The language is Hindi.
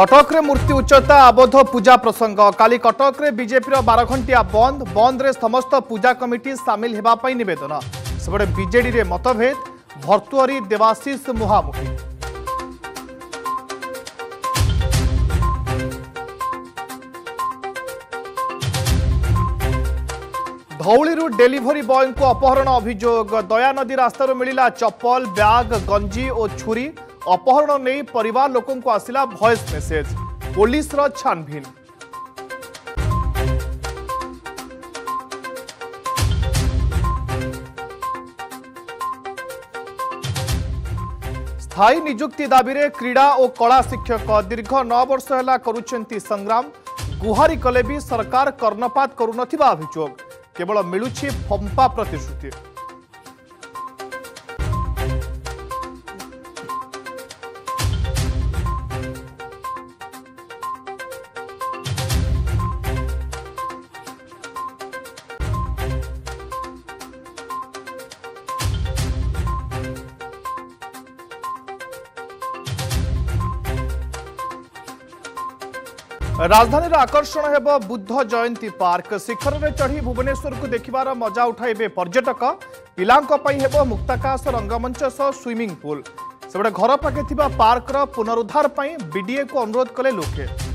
कटक रे मूर्ति उच्चता आबद्ध पूजा प्रसंग काली कटक रे बीजेपी रो 12 घंटिया बंद बंद रे समस्त पूजा कमिटी सामिल हेबा पई निवेदन सबडे बीजेडी रे मतभेद भर्तुहरी देवाशीष मुहामुही धौली रु डिलीवरी बॉय को अपहरण अभियोग दयानदी रास्तार मिलिला चप्पल बैग गंजी और छुरी अपहरण नहीं परिवार लोकों को आसिला वॉइस मेसेज पुलिस रा छानबीन स्थायी निजुक्ति दाबी रे क्रीड़ा और कला शिक्षक दीर्घ 9 वर्ष हैला करूचंती संग्राम गुहारी कले भी सरकार कर्णपात करूनथिबा अभियोग केवल मिलुछि फंपा प्रतिश्रुति राजधानी रा आकर्षण हेब बुद्ध जयंती पार्क शिखर में चढ़ी भुवनेश्वर को देखिबार मजा उठाइबे पर्यटक पिलांको पई हेब मुक्ताकाश रंगमंच सह स्विमिंग पूल सेबडे घर पाके थिबा पार्क रा पुनरुद्धार पई बीडीए को अनुरोध कले लोके।